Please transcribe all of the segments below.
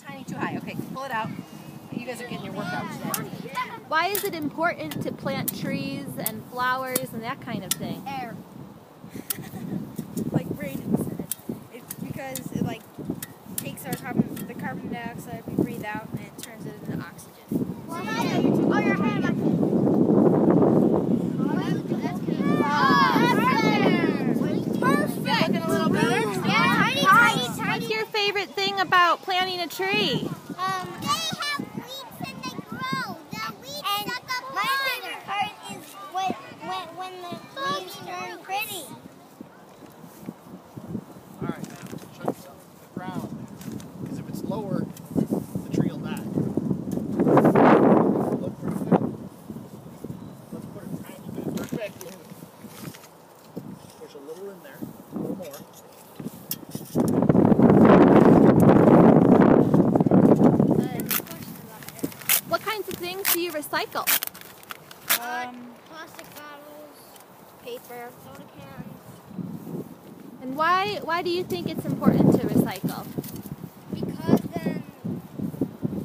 tiny too high. Okay, pull it out. You guys are getting your workout today. Why is it important to plant trees and flowers and that kind of thing? Air. Like Braden said. It's because it like takes our carbon dioxide we breathe out and it turns it into oxygen. Well, oh, you're ahead of me. Favorite thing about planting a tree? They have weeds and they grow. The weeds and suck up my water. Favorite part is when the leaves turn pretty. All right, now check this out. The ground, because if it's lower, the tree will die. Look pretty good. Let's put a tiny bit of dirt back in. Push a little in there, a little more. Do you recycle? Plastic bottles, paper, soda cans. And why do you think it's important to recycle? Because then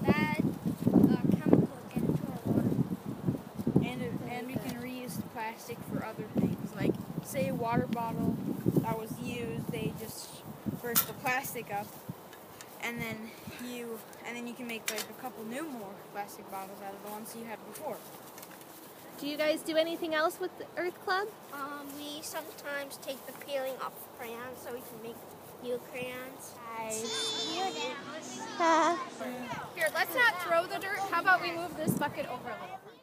bad chemicals get into our water. And we can reuse the plastic for other things, like say a water bottle that was used, they just burst the plastic up. And then you can make like a couple new more plastic bottles out of the ones you had before. Do you guys do anything else with the Earth Club? We sometimes take the peeling off the crayons so we can make new crayons. Here, let's not throw the dirt. How about we move this bucket over a little?